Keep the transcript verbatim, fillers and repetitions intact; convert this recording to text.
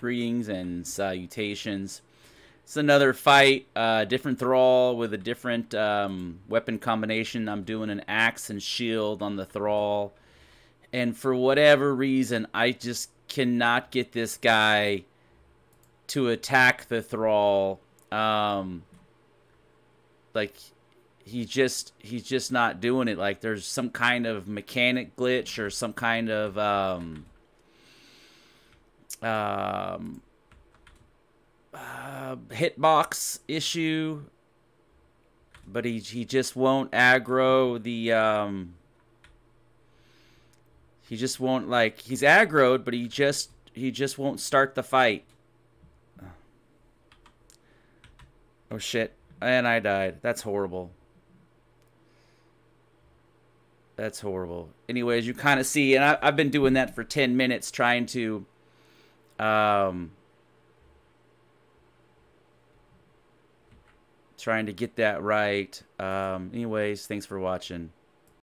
Greetings and salutations. It's another fight, uh, different Thrall with a different um, weapon combination. I'm doing an axe and shield on the Thrall. And for whatever reason, I just cannot get this guy to attack the Thrall. Um, like, he just, he's just not doing it. Like, there's some kind of mechanic glitch or some kind of... Um, um uh hitbox issue, but he he just won't aggro the um he just won't like he's aggroed, but he just he just won't start the fight. Oh shit, and I died. That's horrible. That's horrible. Anyways, you kind of see, and I, I've been doing that for ten minutes trying to Um, trying to get that right. Um, anyways, thanks for watching.